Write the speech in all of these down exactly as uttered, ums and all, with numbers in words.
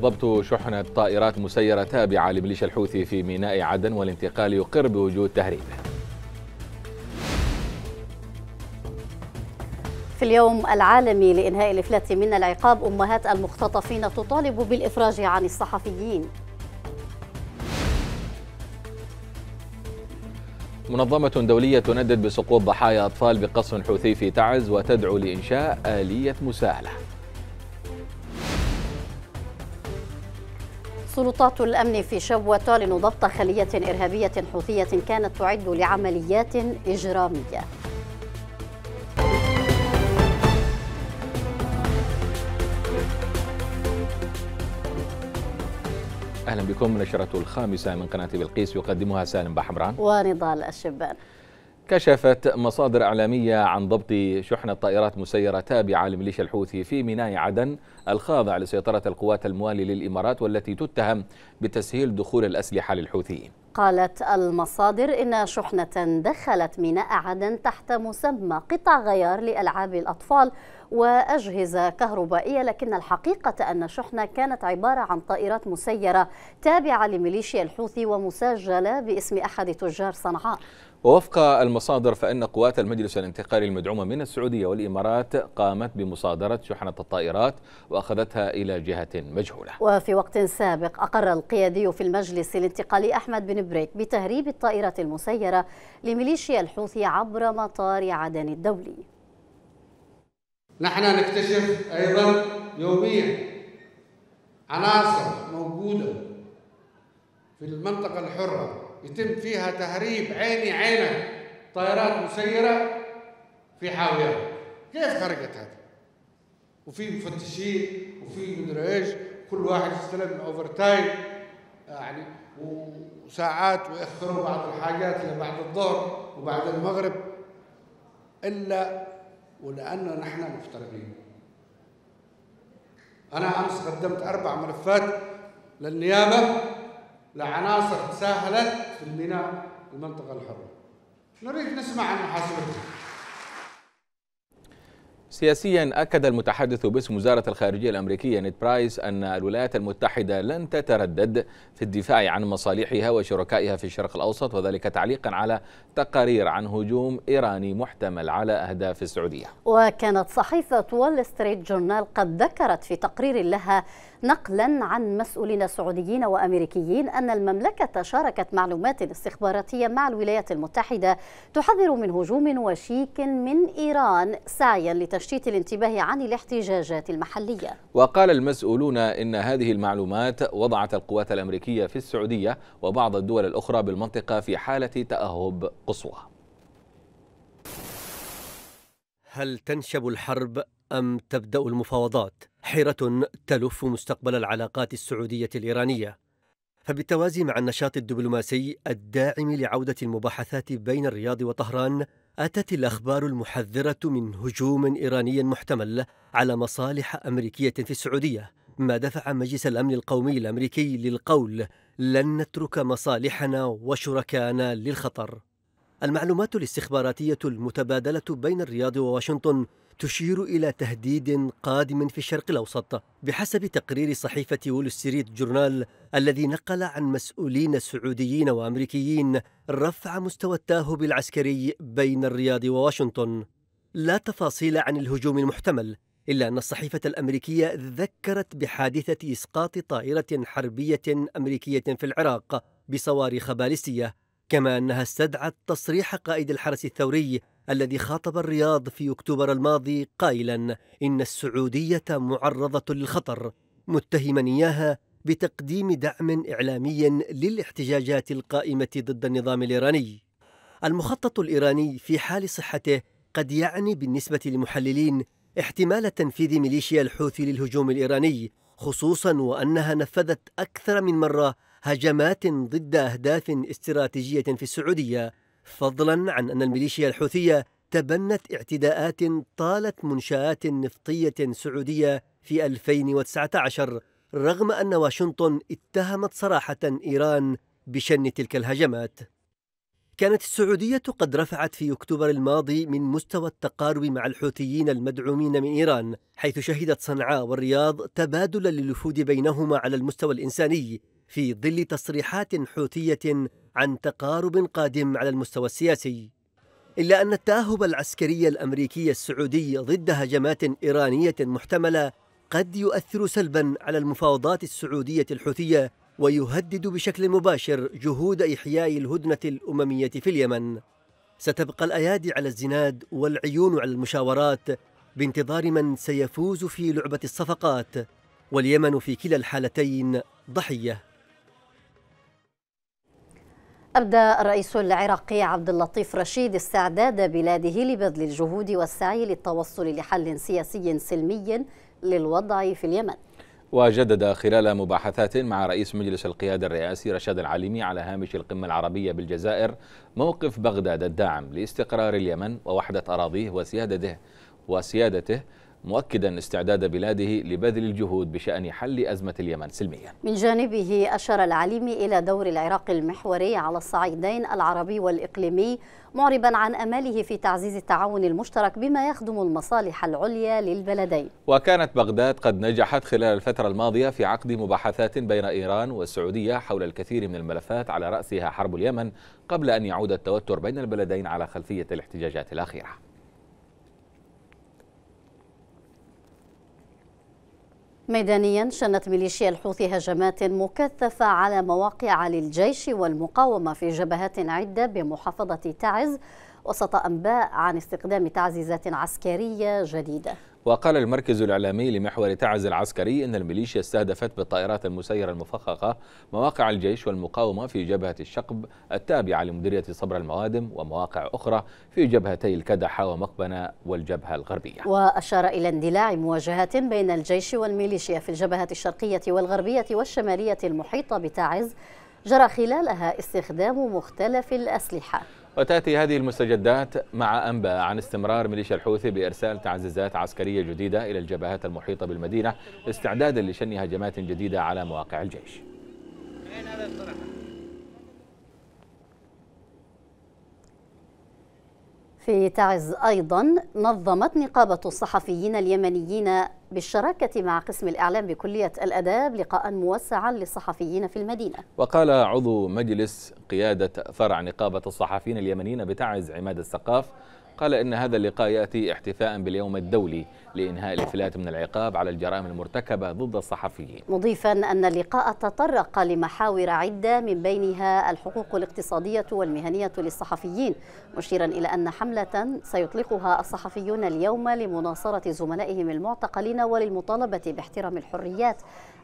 ضبط شحنة طائرات مسيرة تابعة لميليشيا الحوثي في ميناء عدن، والانتقالي يقر بوجود تهريب. في اليوم العالمي لإنهاء الإفلات من العقاب، أمهات المختطفين تطالب بالإفراج عن الصحفيين. منظمة دولية تندد بسقوط ضحايا أطفال بقصف حوثي في تعز وتدعو لإنشاء آلية مساءلة. سلطات الأمن في شبوة تعلن ضبط خلية إرهابية حوثية كانت تعد لعمليات إجرامية. أهلا بكم. نشرة الخامسة من قناة بلقيس يقدمها سالم بحمران ونضال الشبان. كشفت مصادر إعلامية عن ضبط شحنة طائرات مسيرة تابعة لميليشيا الحوثي في ميناء عدن الخاضع لسيطرة القوات الموالية للإمارات، والتي تتهم بتسهيل دخول الأسلحة للحوثيين. قالت المصادر إن شحنة دخلت ميناء عدن تحت مسمى قطع غيار لألعاب الأطفال وأجهزة كهربائية، لكن الحقيقة أن الشحنة كانت عبارة عن طائرات مسيرة تابعة لميليشيا الحوثي ومسجلة باسم أحد تجار صنعاء. ووفق المصادر فإن قوات المجلس الانتقالي المدعومة من السعودية والإمارات قامت بمصادرة شحنة الطائرات وأخذتها إلى جهة مجهولة. وفي وقت سابق أقر القيادي في المجلس الانتقالي أحمد بن بريك بتهريب الطائرة المسيرة لميليشيا الحوثي عبر مطار عدن الدولي. نحن نكتشف أيضا يوميا عناصر موجودة في المنطقة الحرة يتم فيها تهريب عيني عينه طائرات مسيرة في حاويات. كيف خرجت هذه؟ وفي مفتشين وفي مدري ايش، كل واحد يستلم اوفر تايم يعني وساعات، ويأخروا بعض الحاجات لبعد الظهر وبعد المغرب، الا ولأن نحن مفترضين. أنا أمس قدمت أربع ملفات للنيابة لعناصر تساهلت في الميناء المنطقة الحرة. نريد نسمع عن محاسبتهم. سياسيا، أكد المتحدث باسم وزارة الخارجية الأمريكية نيت برايس أن الولايات المتحدة لن تتردد في الدفاع عن مصالحها وشركائها في الشرق الأوسط، وذلك تعليقا على تقارير عن هجوم إيراني محتمل على أهداف السعودية. وكانت صحيفة وول ستريت جورنال قد ذكرت في تقرير لها نقلا عن مسؤولين سعوديين وأمريكيين أن المملكة شاركت معلومات استخباراتية مع الولايات المتحدة تحذر من هجوم وشيك من إيران سعيا لتشغيل تشتيت الانتباه عن الاحتجاجات المحلية. وقال المسؤولون إن هذه المعلومات وضعت القوات الأمريكية في السعودية وبعض الدول الأخرى بالمنطقة في حالة تأهب قصوى. هل تنشب الحرب أم تبدأ المفاوضات؟ حيرة تلف مستقبل العلاقات السعودية الإيرانية، فبالتوازي مع النشاط الدبلوماسي الداعم لعودة المباحثات بين الرياض وطهران، أتت الأخبار المحذرة من هجوم إيراني محتمل على مصالح أمريكية في السعودية، ما دفع مجلس الأمن القومي الأمريكي للقول لن نترك مصالحنا وشركائنا للخطر. المعلومات الاستخباراتية المتبادلة بين الرياض وواشنطن تشير إلى تهديد قادم في الشرق الأوسط، بحسب تقرير صحيفة وول ستريت جورنال الذي نقل عن مسؤولين سعوديين وأمريكيين رفع مستوى التاهب العسكري بين الرياض وواشنطن. لا تفاصيل عن الهجوم المحتمل، إلا أن الصحيفة الأمريكية ذكرت بحادثة إسقاط طائرة حربية أمريكية في العراق بصواريخ باليستية، كما أنها استدعت تصريح قائد الحرس الثوري الذي خاطب الرياض في أكتوبر الماضي قائلا إن السعودية معرضة للخطر، متهما إياها بتقديم دعم إعلامي للاحتجاجات القائمة ضد النظام الإيراني. المخطط الإيراني في حال صحته قد يعني بالنسبة للمحللين احتمال تنفيذ ميليشيا الحوثي للهجوم الإيراني، خصوصا وأنها نفذت أكثر من مرة هجمات ضد أهداف استراتيجية في السعودية، فضلا عن أن الميليشيا الحوثية تبنت اعتداءات طالت منشآت نفطية سعودية في ألفين وتسعة عشر، رغم أن واشنطن اتهمت صراحة إيران بشن تلك الهجمات. كانت السعودية قد رفعت في أكتوبر الماضي من مستوى التقارب مع الحوثيين المدعومين من إيران، حيث شهدت صنعاء والرياض تبادلا للوفود بينهما على المستوى الإنساني، في ظل تصريحات حوثية عن تقارب قادم على المستوى السياسي. إلا أن التأهب العسكري الأمريكي السعودي ضد هجمات إيرانية محتملة قد يؤثر سلبا على المفاوضات السعودية الحوثية، ويهدد بشكل مباشر جهود إحياء الهدنة الأممية في اليمن. ستبقى الأيادي على الزناد والعيون على المشاورات بانتظار من سيفوز في لعبة الصفقات، واليمن في كلا الحالتين ضحية. أبدى الرئيس العراقي عبد اللطيف رشيد استعداد بلاده لبذل الجهود والسعي للتوصل لحل سياسي سلمي للوضع في اليمن. وجدد خلال مباحثات مع رئيس مجلس القيادة الرئاسي رشاد العليمي على هامش القمة العربية بالجزائر موقف بغداد الداعم لاستقرار اليمن ووحدة أراضيه وسيادته وسيادته مؤكدا استعداد بلاده لبذل الجهود بشأن حل أزمة اليمن سلميا. من جانبه أشار العليمي إلى دور العراق المحوري على الصعيدين العربي والإقليمي، معربا عن أماله في تعزيز التعاون المشترك بما يخدم المصالح العليا للبلدين. وكانت بغداد قد نجحت خلال الفترة الماضية في عقد مباحثات بين إيران والسعودية حول الكثير من الملفات، على رأسها حرب اليمن، قبل أن يعود التوتر بين البلدين على خلفية الاحتجاجات الأخيرة. ميدانيا، شنت ميليشيا الحوثي هجمات مكثفة على مواقع للجيش والمقاومة في جبهات عدة بمحافظة تعز، وسط أنباء عن استخدام تعزيزات عسكرية جديدة. وقال المركز الإعلامي لمحور تعز العسكري إن الميليشيا استهدفت بالطائرات المسيرة المفخخة مواقع الجيش والمقاومة في جبهة الشقب التابعة لمديرية صبر الموادم، ومواقع أخرى في جبهتي الكدحة ومقبنة والجبهة الغربية. وأشار إلى اندلاع مواجهات بين الجيش والميليشيا في الجبهة الشرقية والغربية والشمالية المحيطة بتعز، جرى خلالها استخدام مختلف الأسلحة. وتأتي هذه المستجدات مع أنباء عن استمرار ميليشيا الحوثي بإرسال تعزيزات عسكرية جديدة إلى الجبهات المحيطة بالمدينة، استعدادا لشن هجمات جديدة على مواقع الجيش. في تعز أيضا، نظمت نقابة الصحفيين اليمنيين بالشراكة مع قسم الإعلام بكلية الآداب لقاء موسعا للصحفيين في المدينة. وقال عضو مجلس قيادة فرع نقابة الصحفيين اليمنيين بتعز عماد الثقاف، قال إن هذا اللقاء يأتي احتفاء باليوم الدولي لإنهاء الإفلات من العقاب على الجرائم المرتكبة ضد الصحفيين، مضيفا أن اللقاء تطرق لمحاور عدة من بينها الحقوق الاقتصادية والمهنية للصحفيين، مشيرا إلى أن حملة سيطلقها الصحفيون اليوم لمناصرة زملائهم المعتقلين وللمطالبة باحترام الحريات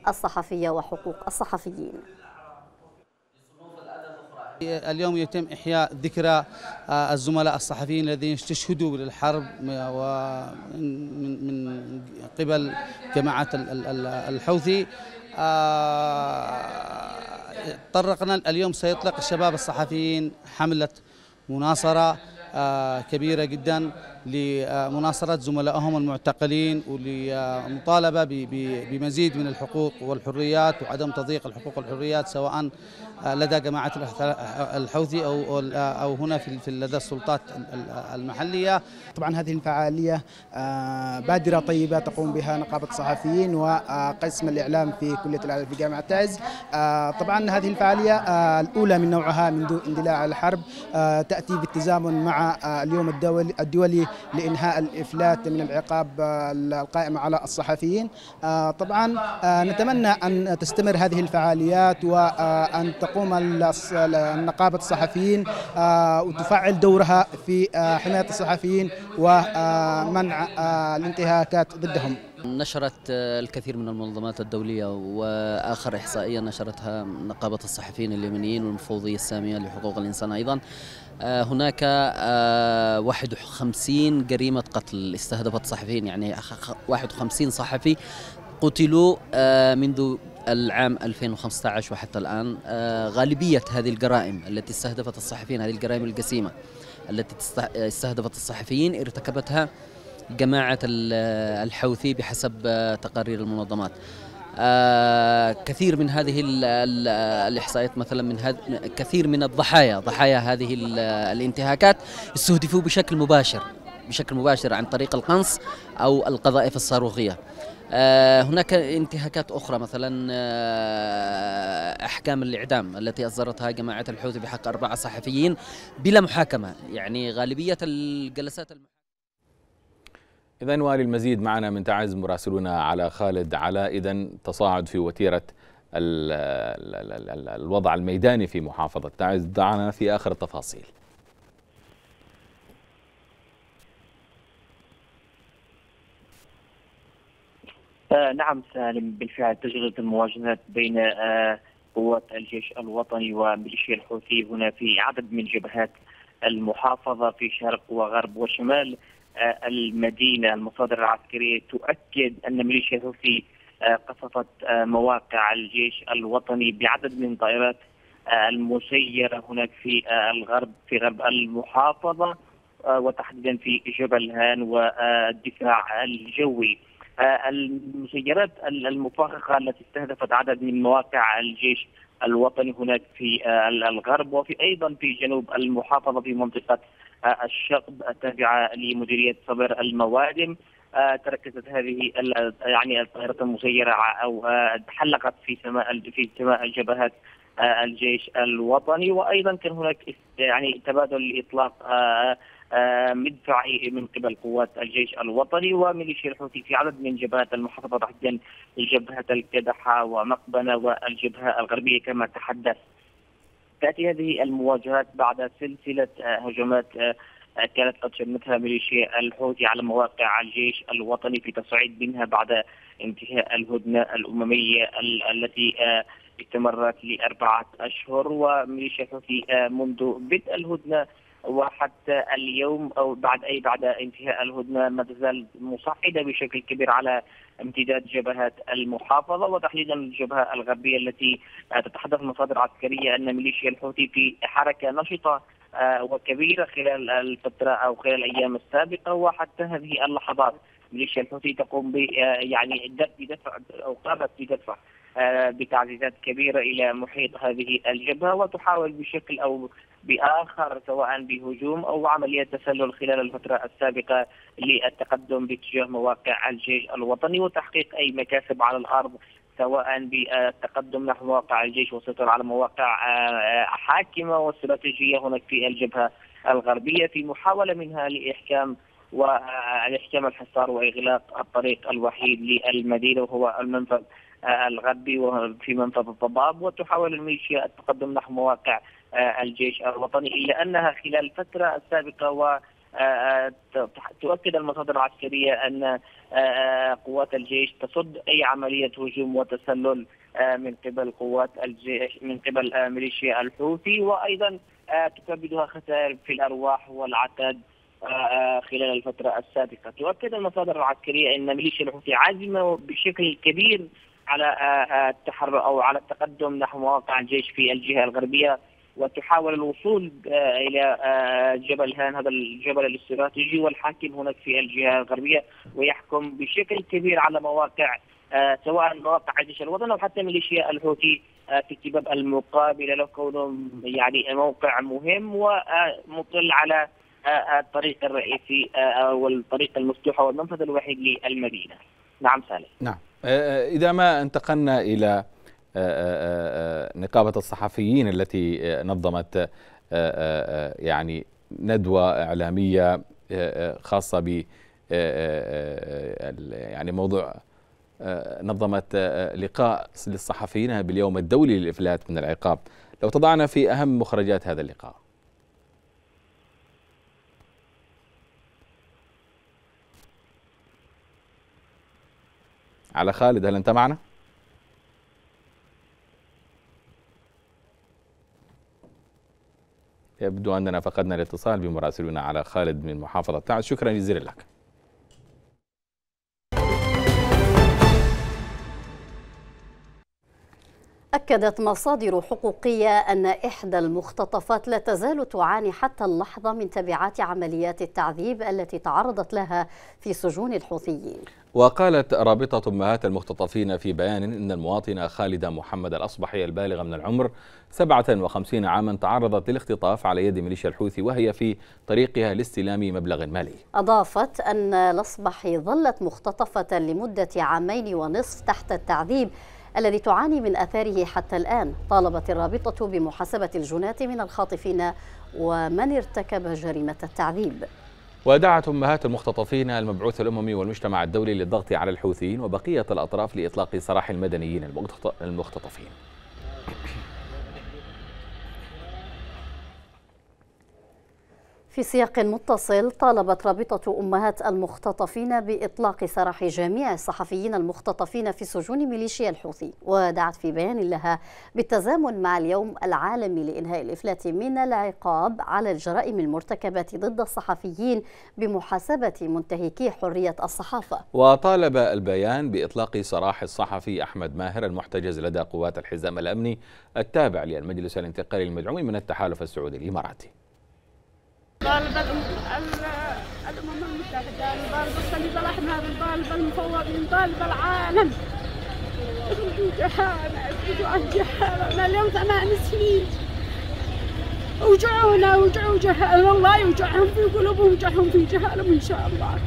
الصحفية وحقوق الصحفيين. اليوم يتم إحياء ذكرى الزملاء الصحفيين الذين استشهدوا بالحرب من قبل جماعة الحوثي. طرقنا اليوم سيطلق الشباب الصحفيين حملة مناصرة كبيرة جدا لمناصرة زملائهم المعتقلين ولمطالبة بمزيد من الحقوق والحريات وعدم تضييق الحقوق والحريات، سواء لدى جماعة الحوثي أو أو هنا في لدى السلطات المحلية. طبعا هذه الفعالية بادرة طيبة تقوم بها نقابة الصحفيين وقسم الإعلام في كلية الإعلام في جامعة تعز. طبعا هذه الفعالية الأولى من نوعها منذ اندلاع الحرب، تأتي بالتزامن مع اليوم الدولي لإنهاء الإفلات من العقاب القائمة على الصحفيين. طبعا نتمنى أن تستمر هذه الفعاليات وأن تقوم نقابة الصحفيين وتفعل دورها في حماية الصحفيين ومنع الانتهاكات ضدهم. نشرت الكثير من المنظمات الدولية، وآخر إحصائية نشرتها نقابة الصحفيين اليمنيين والمفوضية السامية لحقوق الإنسان أيضا، هناك واحد وخمسين جريمة قتل استهدفت صحفيين، يعني واحد وخمسين صحفي قتلوا منذ العام ألفين وخمسة عشر وحتى الآن. غالبية هذه الجرائم التي استهدفت الصحفيين، هذه الجرائم الجسيمة التي استهدفت الصحفيين، ارتكبتها جماعة الحوثي بحسب تقارير المنظمات. كثير من هذه الإحصائيات مثلا من هذ... كثير من الضحايا ضحايا هذه الانتهاكات استهدفوا بشكل مباشر بشكل مباشر عن طريق القنص أو القذائف الصاروخية. هناك انتهاكات أخرى مثلا أحكام الإعدام التي أصدرتها جماعة الحوثي بحق أربعة صحفيين بلا محاكمة، يعني غالبية الجلسات الم... إذن وللمزيد معنا من تعز مراسلنا على خالد علاء. إذن تصاعد في وتيرة ال ال ال ال الوضع الميداني في محافظة تعز، دعنا في آخر التفاصيل. آه نعم سالم، بالفعل تشغلت المواجهات بين آه قوات الجيش الوطني وميليشيا الحوثي هنا في عدد من جبهات المحافظة في شرق وغرب وشمال آه المدينة. المصادر العسكرية تؤكد أن ميليشيا الحوثي آه قصفت آه مواقع الجيش الوطني بعدد من الطائرات آه المسيرة هناك في آه الغرب في غرب المحافظة آه وتحديدا في جبل هان والدفاع الجوي. المسيرات المفخخة التي استهدفت عدد من مواقع الجيش الوطني هناك في الغرب وفي أيضا في جنوب المحافظة في منطقة الشقب التابعة لمديرية صبر الموادم. تركزت هذه يعني الطائرات المسيرة أو تحلقت في سماء في سماء جبهات الجيش الوطني، وأيضا كان هناك يعني تبادل إطلاق مدفعي من قبل قوات الجيش الوطني وميليشيا الحوثي في عدد من جبهات المحافظة تحديدا جبهة الكدحة ومقبنة والجبهة الغربية كما تحدث. تأتي هذه المواجهات بعد سلسلة هجمات كانت قد شنتها ميليشيا الحوثي على مواقع الجيش الوطني في تصعيد منها بعد انتهاء الهدنة الأممية التي استمرت لأربعة أشهر. وميليشيا الحوثي منذ بدء الهدنة وحتى اليوم او بعد اي بعد انتهاء الهدنه ما تزال مصعده بشكل كبير على امتداد جبهات المحافظه وتحديدا الجبهه الغربيه التي تتحدث مصادر عسكريه ان ميليشيا الحوثي في حركه نشطه وكبيره خلال الفتره او خلال الايام السابقه وحتى هذه اللحظات ميليشيا الحوثي تقوم ب يعني بدفع او قامت بدفع بتعزيزات كبيرة إلى محيط هذه الجبهة وتحاول بشكل أو بآخر سواء بهجوم أو عملية تسلل خلال الفترة السابقة للتقدم باتجاه مواقع الجيش الوطني وتحقيق أي مكاسب على الأرض سواء بالتقدم نحو مواقع الجيش والسيطرة على مواقع حاكمة واستراتيجية هناك في الجبهة الغربية في محاولة منها لإحكام والإحكام الحصار وإغلاق الطريق الوحيد للمدينة وهو المنفذ الغربي وفي منطقة الضباب. وتحاول الميليشيا التقدم نحو مواقع الجيش الوطني إلا أنها خلال الفترة السابقة وتؤكد المصادر العسكرية أن قوات الجيش تصد أي عملية هجوم وتسلل من قبل قوات الجيش من قبل ميليشيا الحوثي وأيضا تكبدها خسائر في الأرواح والعتاد خلال الفترة السابقة. تؤكد المصادر العسكرية أن ميليشيا الحوثي عازمة بشكل كبير على التحرك او على التقدم نحو مواقع الجيش في الجهه الغربيه وتحاول الوصول الى جبل هان هذا الجبل الاستراتيجي والحاكم هناك في الجهه الغربيه ويحكم بشكل كبير على مواقع سواء مواقع الجيش الوطني او حتى ميليشيا الحوثي في الجبهه المقابله له كونه يعني موقع مهم ومطل على الطريق الرئيسي او الطريق المفتوحه والمنفذ الوحيد للمدينه. نعم سالم. نعم. إذا ما انتقلنا إلى نقابة الصحفيين التي نظمت يعني ندوة إعلامية خاصة ب يعني موضوع نظمت لقاء للصحفيين باليوم الدولي للإفلات من العقاب، لو تضعنا في أهم مخرجات هذا اللقاء. على خالد، هل أنت معنا؟ يبدو أننا فقدنا الاتصال بمراسلنا على خالد من محافظة تعز، شكرا جزيلا لك. أكدت مصادر حقوقية أن إحدى المختطفات لا تزال تعاني حتى اللحظة من تبعات عمليات التعذيب التي تعرضت لها في سجون الحوثيين. وقالت رابطة أمهات المختطفين في بيان إن المواطنة خالدة محمد الأصبحي البالغة من العمر سبعة وخمسين عاما تعرضت للاختطاف على يد ميليشيا الحوثي وهي في طريقها لاستلام مبلغ مالي. أضافت أن الأصبحي ظلت مختطفة لمدة عامين ونصف تحت التعذيب الذي تعاني من أثاره حتى الآن. طالبت الرابطة بمحاسبة الجنات من الخاطفين ومن ارتكب جريمة التعذيب. ودعت أمهات المختطفين المبعوث الأممي والمجتمع الدولي للضغط على الحوثيين وبقية الأطراف لإطلاق سراح المدنيين المختطفين. في سياق متصل، طالبت رابطة أمهات المختطفين بإطلاق سراح جميع الصحفيين المختطفين في سجون ميليشيا الحوثي، ودعت في بيان لها بالتزامن مع اليوم العالمي لإنهاء الإفلات من العقاب على الجرائم المرتكبة ضد الصحفيين بمحاسبة منتهكي حرية الصحافة. وطالب البيان بإطلاق سراح الصحفي أحمد ماهر المحتجز لدى قوات الحزام الأمني التابع للمجلس الانتقالي المدعوم من التحالف السعودي الإماراتي. طالب الأمم المتحدة، طالب الصليب الأحمر، طالب المفوضين، طالب العالم. جحالة، جوعان جحالة، أنا اليوم ثمان سنين وجعونا وجعوا جهالة، والله يوجعهم في قلوبهم وجعهم في جهالهم إن شاء الله.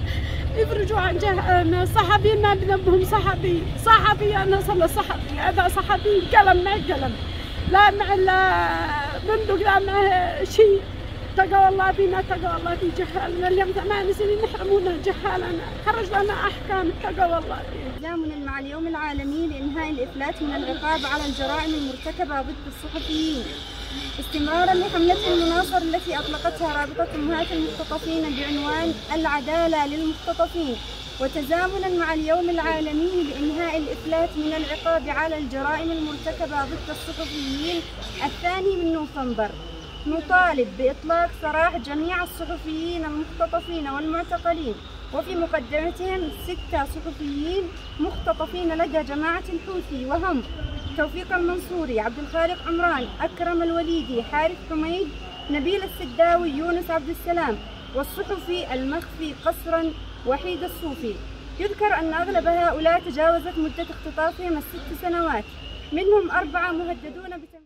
يفرجوا عن جهالنا، صحفيين ما بذنبهم صحفي، صحفي أنا صلى صحفي، هذا صحفي قلم ما قلم، لا مع بندق لا مع شيء. تقوى الله فينا، تقوى الله في جهالنا، اليوم ثمان سنين نحرمونا جهالنا، خرج لنا أحكام، تقوى الله فينا. تزامنا مع اليوم العالمي لإنهاء الإفلات من العقاب على الجرائم المرتكبة ضد الصحفيين، استمرارا لحملة المناصر التي أطلقتها رابطة أمهات المختطفين بعنوان العدالة للمختطفين، وتزامنا مع اليوم العالمي لإنهاء الإفلات من العقاب على الجرائم المرتكبة ضد الصحفيين الثاني من نوفمبر. نطالب بإطلاق سراح جميع الصحفيين المختطفين والمعتقلين، وفي مقدمتهم ستة صحفيين مختطفين لدى جماعة الحوثي، وهم توفيق المنصوري، عبد الخالق عمران، أكرم الوليدي، حارث حميد، نبيل السداوي، يونس عبد السلام، والصحفي المخفي قسرا وحيد الصوفي. يذكر أن أغلب هؤلاء تجاوزت مدة اختطافهم الست سنوات، منهم أربعة مهددون بتنفيذ.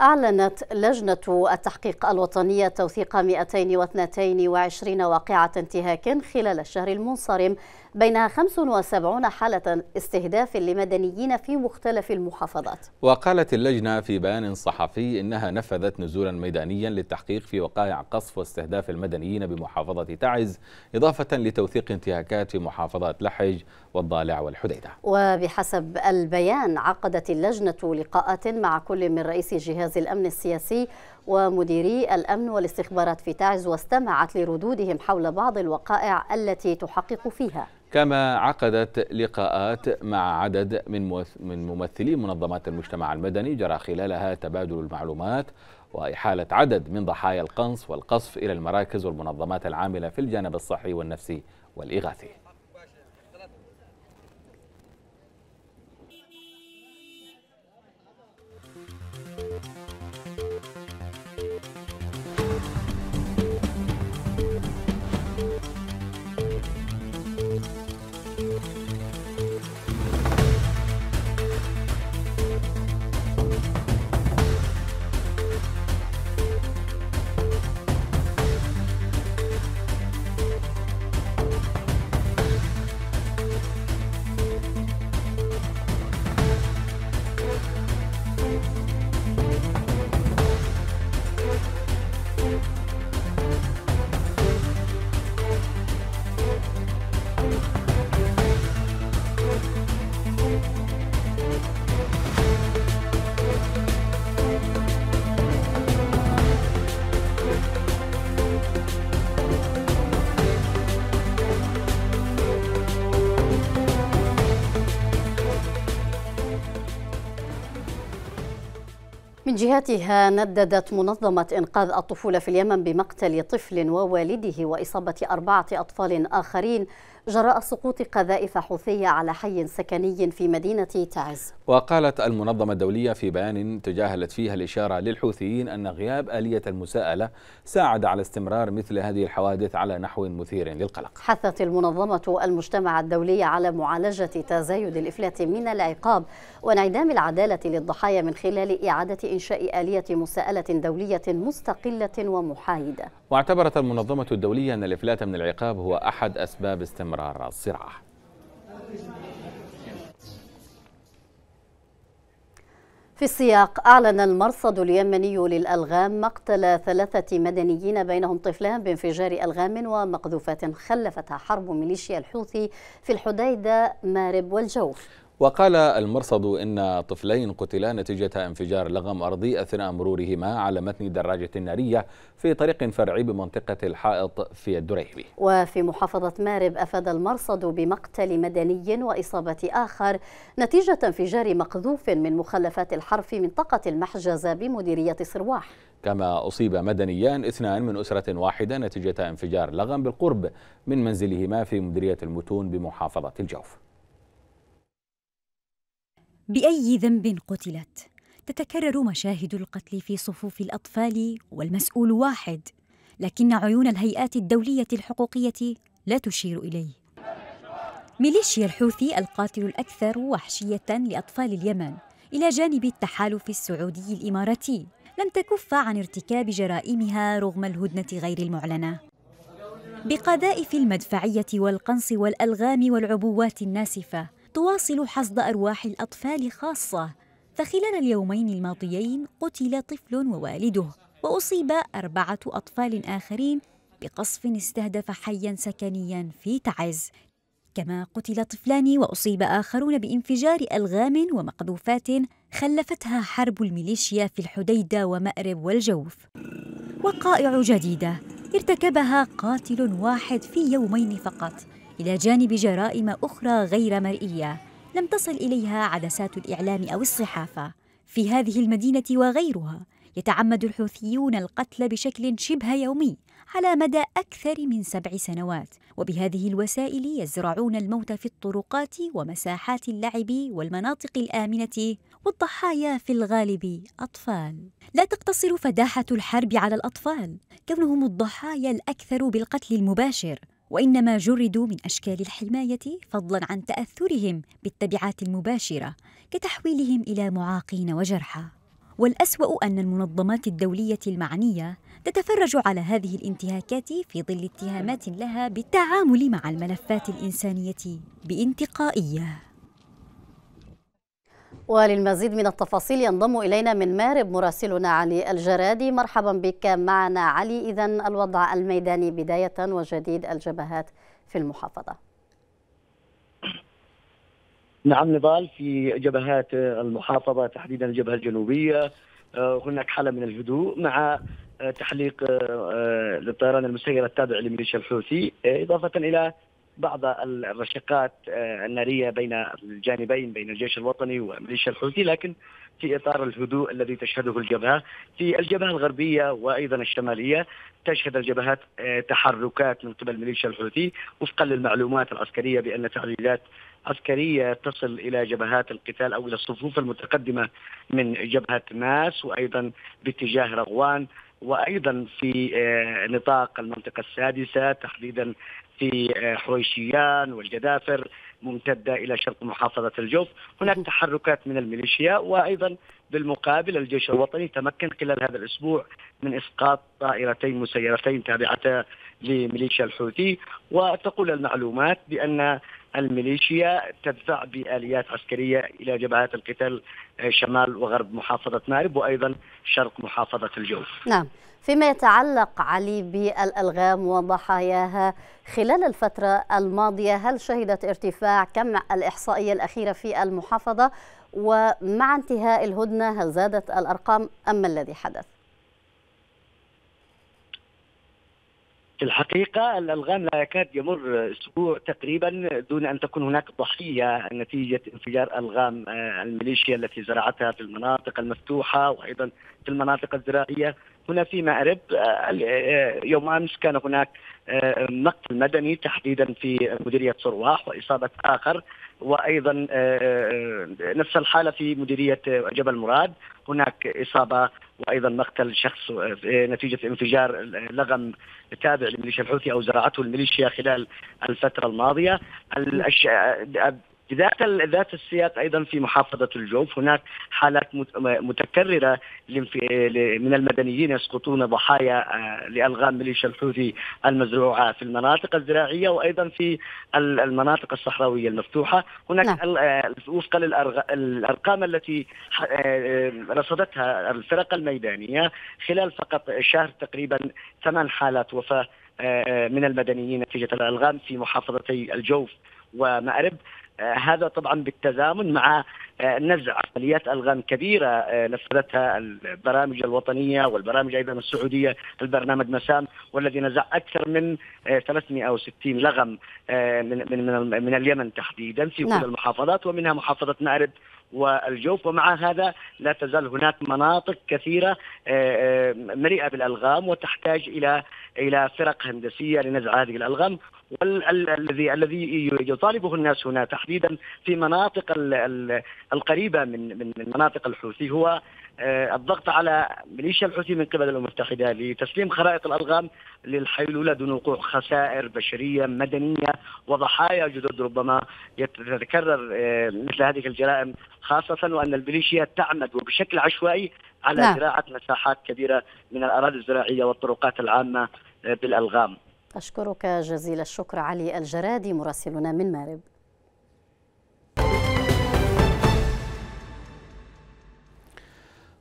أعلنت لجنة التحقيق الوطنية توثيق مئتين واثنتين وعشرين واقعة انتهاك خلال الشهر المنصرم، بينها خمس وسبعين حالة استهداف لمدنيين في مختلف المحافظات. وقالت اللجنة في بيان صحفي إنها نفذت نزولا ميدانيا للتحقيق في وقائع قصف واستهداف المدنيين بمحافظة تعز، إضافة لتوثيق انتهاكات في محافظات لحج والضالع والحديدة. وبحسب البيان، عقدت اللجنة لقاءات مع كل من رئيس جهاز الأمن السياسي ومديري الأمن والاستخبارات في تعز، واستمعت لردودهم حول بعض الوقائع التي تحقق فيها. كما عقدت لقاءات مع عدد من من ممثلي منظمات المجتمع المدني، جرى خلالها تبادل المعلومات وإحالة عدد من ضحايا القنص والقصف إلى المراكز والمنظمات العاملة في الجانب الصحي والنفسي والإغاثي. من جهتها، نددت منظمة إنقاذ الطفولة في اليمن بمقتل طفل ووالده وإصابة أربعة أطفال آخرين جراء سقوط قذائف حوثية على حي سكني في مدينة تعز. وقالت المنظمة الدولية في بيان تجاهلت فيها الإشارة للحوثيين أن غياب آلية المساءلة ساعد على استمرار مثل هذه الحوادث على نحو مثير للقلق. حثت المنظمة المجتمع الدولي على معالجة تزايد الإفلات من العقاب وانعدام العدالة للضحايا من خلال إعادة إنشاء آلية مساءلة دولية مستقلة ومحايدة. واعتبرت المنظمة الدولية أن الإفلات من العقاب هو أحد أسباب استمرار الصراع. في السياق، أعلن المرصد اليمني للألغام مقتل ثلاثة مدنيين بينهم طفلان بانفجار ألغام ومقذوفات خلفتها حرب ميليشيا الحوثي في الحديدة مارب والجوف. وقال المرصد إن طفلين قتلا نتيجة انفجار لغم أرضي أثناء مرورهما على متن دراجة نارية في طريق فرعي بمنطقة الحائط في الدريهبي. وفي محافظة مارب أفاد المرصد بمقتل مدني وإصابة آخر نتيجة انفجار مقذوف من مخلفات الحرب في منطقة المحجز بمديرية صرواح. كما أصيب مدنيان اثنان من أسرة واحدة نتيجة انفجار لغم بالقرب من منزلهما في مديرية المتون بمحافظة الجوف. بأي ذنب قتلت؟ تتكرر مشاهد القتل في صفوف الأطفال والمسؤول واحد، لكن عيون الهيئات الدولية الحقوقية لا تشير إليه. ميليشيا الحوثي القاتل الأكثر وحشية لأطفال اليمن، إلى جانب التحالف السعودي الإماراتي، لم تكف عن ارتكاب جرائمها رغم الهدنة غير المعلنة. بقذائف المدفعية والقنص والألغام والعبوات الناسفة، تواصل حصد أرواح الأطفال خاصة، فخلال اليومين الماضيين قتل طفل ووالده، وأصيب أربعة أطفال آخرين بقصف استهدف حياً سكنياً في تعز، كما قتل طفلان وأصيب آخرون بانفجار ألغام ومقذوفات خلفتها حرب الميليشيا في الحديدة ومأرب والجوف. وقائع جديدة ارتكبها قاتل واحد في يومين فقط، إلى جانب جرائم أخرى غير مرئية لم تصل إليها عدسات الإعلام أو الصحافة. في هذه المدينة وغيرها يتعمد الحوثيون القتل بشكل شبه يومي على مدى أكثر من سبع سنوات، وبهذه الوسائل يزرعون الموت في الطرقات ومساحات اللعب والمناطق الآمنة، والضحايا في الغالب أطفال. لا تقتصر فداحة الحرب على الأطفال كونهم الضحايا الأكثر بالقتل المباشر، وإنما جردوا من أشكال الحماية فضلاً عن تأثرهم بالتبعات المباشرة كتحويلهم إلى معاقين وجرحى. والأسوأ أن المنظمات الدولية المعنية تتفرج على هذه الانتهاكات في ظل اتهامات لها بالتعامل مع الملفات الإنسانية بانتقائية. وللمزيد من التفاصيل ينضم إلينا من مارب مراسلنا علي الجرادي. مرحبا بك معنا علي. إذن الوضع الميداني بداية وجديد الجبهات في المحافظة. نعم نضال، في جبهات المحافظة تحديدا الجبهة الجنوبية هناك حالة من الهدوء مع تحليق للطيران المسير التابع لميليشيا الحوثي، إضافة إلى بعض الرشقات النارية بين الجانبين بين الجيش الوطني وميليشيا الحوثي، لكن في إطار الهدوء الذي تشهده الجبهة. في الجبهة الغربية وأيضا الشمالية تشهد الجبهات تحركات من قبل ميليشيا الحوثي وفقا للمعلومات العسكرية، بأن تعديلات عسكرية تصل إلى جبهات القتال أو إلى الصفوف المتقدمة من جبهة ماس، وأيضا باتجاه رغوان، وأيضا في نطاق المنطقة السادسة تحديدا في حويشيان والجدافر ممتدة إلى شرق محافظة الجوف. هناك تحركات من الميليشيا، وأيضا بالمقابل الجيش الوطني تمكن خلال هذا الأسبوع من إسقاط طائرتين مسيرتين تابعتا لميليشيا الحوثي، وتقول المعلومات بأن الميليشيا تدفع بآليات عسكرية إلى جبهات القتال شمال وغرب محافظة مارب وأيضا شرق محافظة الجوف. نعم، فيما يتعلق علي بالألغام وضحاياها خلال الفترة الماضية، هل شهدت ارتفاع كم الإحصائية الأخيرة في المحافظة؟ ومع انتهاء الهدنة هل زادت الأرقام أم ما الذي حدث؟ في الحقيقة الألغام لا يكاد يمر أسبوع تقريبا دون أن تكون هناك ضحية نتيجة انفجار ألغام الميليشيا التي زرعتها في المناطق المفتوحة وأيضا في المناطق الزراعية هنا في مأرب يوم أمس كان هناك مقتل مدني تحديدا في مديرية صرواح وإصابة آخر، وأيضا نفس الحالة في مديرية جبل مراد، هناك إصابة وأيضا مقتل شخص نتيجة انفجار لغم تابع لميليشيا الحوثي أو زرعته الميليشيا خلال الفترة الماضية. ذات ذات السياق ايضا في محافظه الجوف هناك حالات متكرره من المدنيين يسقطون ضحايا لالغام ميليشيا الحوثي المزروعه في المناطق الزراعيه وايضا في المناطق الصحراويه المفتوحه. هناك وفقا للارقام التي رصدتها الفرق الميدانيه خلال فقط شهر تقريبا ثمان حالات وفاه من المدنيين نتيجه الالغام في محافظتي الجوف ومأرب. هذا طبعا بالتزامن مع نزع عمليات ألغام كبيرة نفذتها البرامج الوطنية والبرامج أيضا السعودية، البرنامج مسام والذي نزع أكثر من ثلاثمئة وستين لغم من من من اليمن تحديدا في كل المحافظات ومنها محافظة مأرب والجوف. ومع هذا لا تزال هناك مناطق كثيرة مليئة بالألغام وتحتاج إلى إلى فرق هندسية لنزع هذه الألغام، والذي الذي يطالبه الناس هنا تحديدا في مناطق القريبة من من مناطق الحوثي هو الضغط على ميليشيا الحوثي من قبل الأمم المتحدة لتسليم خرائط الألغام للحيلولة دون وقوع خسائر بشرية مدنية وضحايا جدد ربما يتكرر مثل هذه الجرائم، خاصة وأن الميليشيا تعمد وبشكل عشوائي على زراعة مساحات كبيرة من الأراضي الزراعية والطرقات العامة بالألغام. أشكرك جزيل الشكر علي الجرادي مراسلنا من مأرب.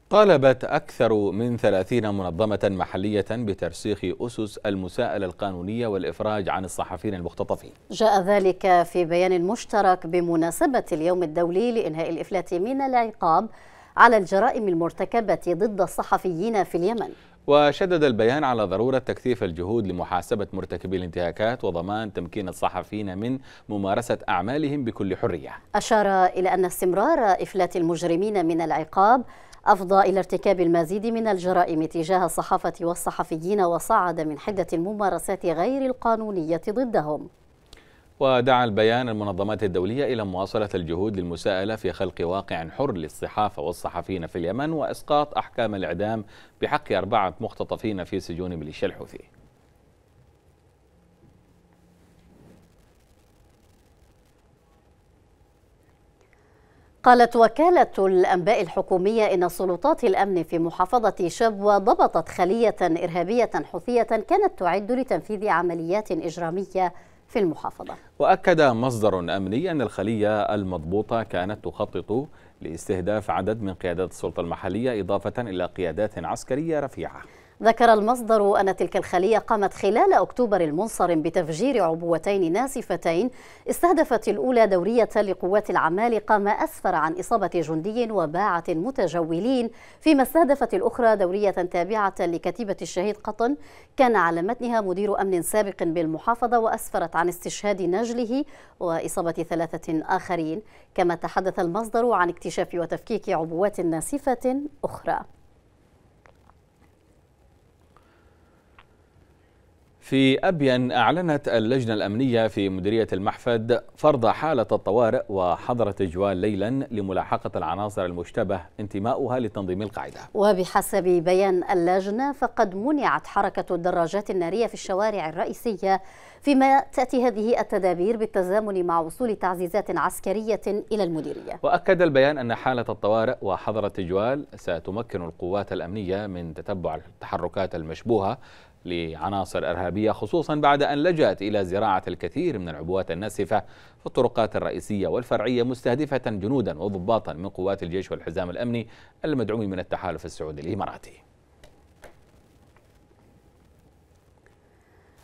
طالبت أكثر من ثلاثين منظمة محلية بترسيخ أسس المساءلة القانونية والإفراج عن الصحفيين المختطفين. جاء ذلك في بيان مشترك بمناسبة اليوم الدولي لإنهاء الإفلات من العقاب على الجرائم المرتكبة ضد الصحفيين في اليمن. وشدد البيان على ضرورة تكثيف الجهود لمحاسبة مرتكبي الانتهاكات وضمان تمكين الصحفيين من ممارسة أعمالهم بكل حرية. أشار إلى أن استمرار إفلات المجرمين من العقاب أفضى إلى ارتكاب المزيد من الجرائم تجاه الصحافة والصحفيين وصعد من حدة الممارسات غير القانونية ضدهم. ودعا البيان المنظمات الدولية إلى مواصلة الجهود للمساءلة في خلق واقع حر للصحافة والصحفيين في اليمن وإسقاط أحكام الإعدام بحق أربعة مختطفين في سجون ميليشيا الحوثي. قالت وكالة الأنباء الحكومية إن سلطات الأمن في محافظة شبوة ضبطت خلية إرهابية حوثية كانت تعد لتنفيذ عمليات إجرامية في المحافظة. وأكد مصدر أمني أن الخلية المضبوطة كانت تخطط لاستهداف عدد من قيادات السلطة المحلية إضافة إلى قيادات عسكرية رفيعة. ذكر المصدر أن تلك الخلية قامت خلال أكتوبر المنصرم بتفجير عبوتين ناسفتين استهدفت الأولى دورية لقوات العمالقة ما أسفر عن إصابة جندي وباعة متجولين، فيما استهدفت الأخرى دورية تابعة لكتيبة الشهيد قطن كان على متنها مدير أمن سابق بالمحافظة وأسفرت عن استشهاد نجله وإصابة ثلاثة آخرين، كما تحدث المصدر عن اكتشاف وتفكيك عبوات ناسفة أخرى. في أبين أعلنت اللجنة الأمنية في مديرية المحفد فرض حالة الطوارئ وحظر تجوال ليلا لملاحقة العناصر المشتبه انتماؤها لتنظيم القاعدة. وبحسب بيان اللجنة فقد منعت حركة الدراجات النارية في الشوارع الرئيسية، فيما تأتي هذه التدابير بالتزامن مع وصول تعزيزات عسكرية إلى المديرية. وأكد البيان أن حالة الطوارئ وحظر التجوال ستمكن القوات الأمنية من تتبع التحركات المشبوهة لعناصر إرهابية، خصوصا بعد أن لجأت إلى زراعة الكثير من العبوات الناسفة في الطرقات الرئيسية والفرعية مستهدفة جنودا وضباطا من قوات الجيش والحزام الأمني المدعوم من التحالف السعودي الإماراتي.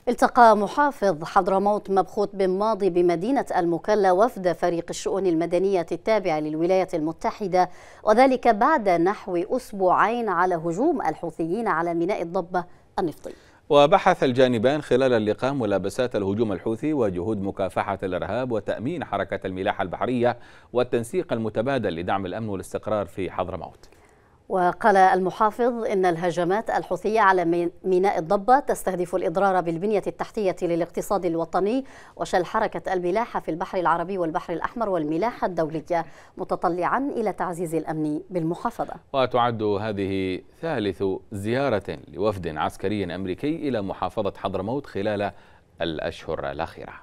التقى محافظ حضرموت مبخوت بن ماضي بمدينة المكلا وفد فريق الشؤون المدنية التابع للولايات المتحدة، وذلك بعد نحو أسبوعين على هجوم الحوثيين على ميناء الضبة النفطي. وبحث الجانبان خلال اللقاء ملابسات الهجوم الحوثي وجهود مكافحة الإرهاب وتأمين حركة الملاحة البحرية والتنسيق المتبادل لدعم الأمن والاستقرار في حضرموت. وقال المحافظ إن الهجمات الحوثية على ميناء الضبة تستهدف الإضرار بالبنية التحتية للاقتصاد الوطني وشل حركة الملاحة في البحر العربي والبحر الأحمر والملاحة الدولية، متطلعا إلى تعزيز الأمن بالمحافظة. وتعد هذه ثالث زيارة لوفد عسكري أمريكي إلى محافظة حضرموت خلال الأشهر الأخيرة.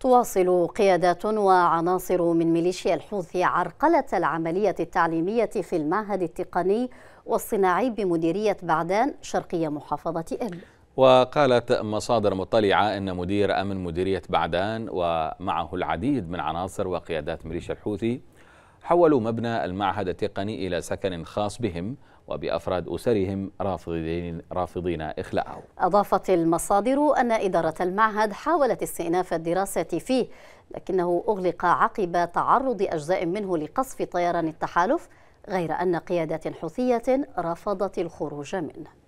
تواصل قيادات وعناصر من ميليشيا الحوثي عرقلة العملية التعليمية في المعهد التقني والصناعي بمديرية بعدان شرقية محافظة إبل. وقالت مصادر مطلعة أن مدير أمن مديرية بعدان ومعه العديد من عناصر وقيادات ميليشيا الحوثي حولوا مبنى المعهد التقني إلى سكن خاص بهم وبأفراد أسرهم رافضين, رافضين إخلاءه. أضافت المصادر أن إدارة المعهد حاولت استئناف الدراسة فيه لكنه أغلق عقب تعرض أجزاء منه لقصف طيران التحالف، غير أن قيادات حوثية رفضت الخروج منه.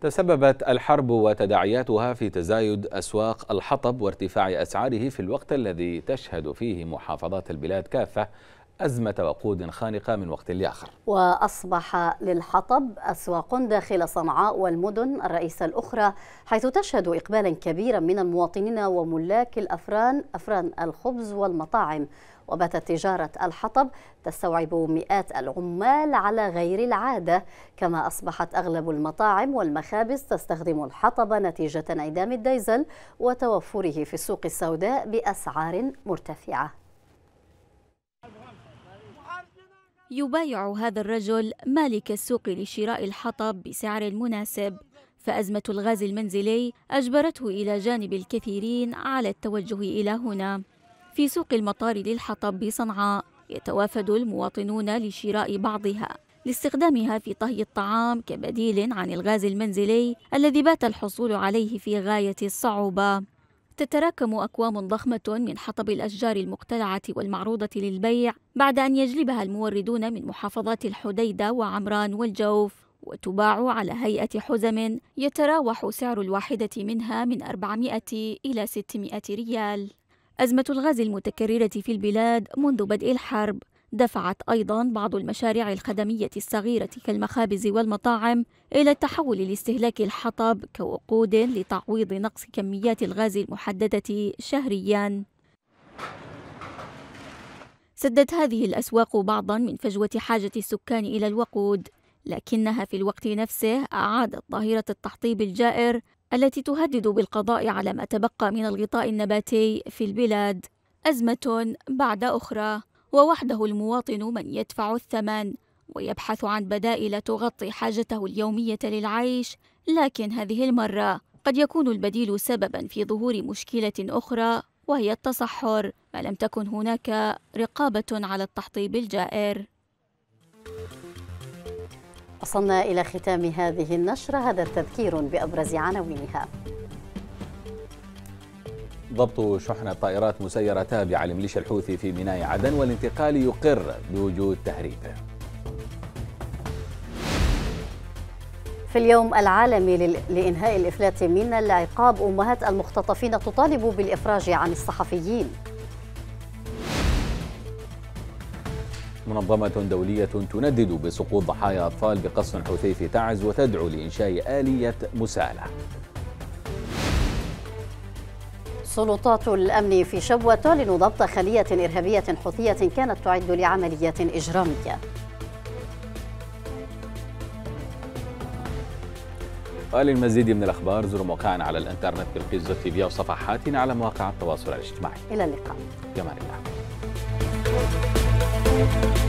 تسببت الحرب وتداعياتها في تزايد أسواق الحطب وارتفاع أسعاره في الوقت الذي تشهد فيه محافظات البلاد كافة أزمة وقود خانقة من وقت لآخر. وأصبح للحطب أسواق داخل صنعاء والمدن الرئيسة الأخرى، حيث تشهد إقبالا كبيرا من المواطنين وملاك الأفران أفران الخبز والمطاعم. وباتت تجارة الحطب تستوعب مئات العمال على غير العادة، كما أصبحت أغلب المطاعم والمخابز تستخدم الحطب نتيجة انعدام الديزل وتوفره في السوق السوداء بأسعار مرتفعة. يبايع هذا الرجل مالك السوق لشراء الحطب بسعر مناسب، فأزمة الغاز المنزلي أجبرته إلى جانب الكثيرين على التوجه إلى هنا. في سوق المطار للحطب بصنعاء يتوافد المواطنون لشراء بعضها لاستخدامها في طهي الطعام كبديل عن الغاز المنزلي الذي بات الحصول عليه في غاية الصعوبة. تتراكم أكوام ضخمة من حطب الأشجار المقتلعة والمعروضة للبيع بعد أن يجلبها الموردون من محافظات الحديدة وعمران والجوف، وتباع على هيئة حزم يتراوح سعر الواحدة منها من أربعمئة إلى ستمئة ريال. أزمة الغاز المتكررة في البلاد منذ بدء الحرب دفعت أيضاً بعض المشاريع الخدمية الصغيرة كالمخابز والمطاعم إلى التحول لاستهلاك الحطب كوقود لتعويض نقص كميات الغاز المحددة شهرياً. سدت هذه الأسواق بعضاً من فجوة حاجة السكان إلى الوقود، لكنها في الوقت نفسه أعادت ظاهرة التحطيب الجائر التي تهدد بالقضاء على ما تبقى من الغطاء النباتي في البلاد. أزمة بعد أخرى، ووحده المواطن من يدفع الثمن ويبحث عن بدائل تغطي حاجته اليومية للعيش، لكن هذه المرة قد يكون البديل سبباً في ظهور مشكلة أخرى وهي التصحر، ما لم تكن هناك رقابة على التحطيب الجائر. وصلنا إلى ختام هذه النشرة، هذا تذكير بأبرز عناوينها. ضبط شحنة طائرات مسيرة تابعة لميليشيا الحوثي في ميناء عدن، والانتقالي يقر بوجود تهريبه. في اليوم العالمي لإنهاء الإفلات من العقاب، أمهات المختطفين تطالب بالإفراج عن الصحفيين. منظمة دولية تندد بسقوط ضحايا أطفال بقصف حوثي في تعز وتدعو لإنشاء آلية مساءلة. سلطات الأمن في شبوة تعلن ضبط خلية إرهابية حوثية كانت تعد لعمليات إجرامية. وللمزيد من الأخبار زوروا موقعنا على الإنترنت بلقيس دوت تي في وصفحاتنا على مواقع التواصل الاجتماعي. إلى اللقاء. جمال الله.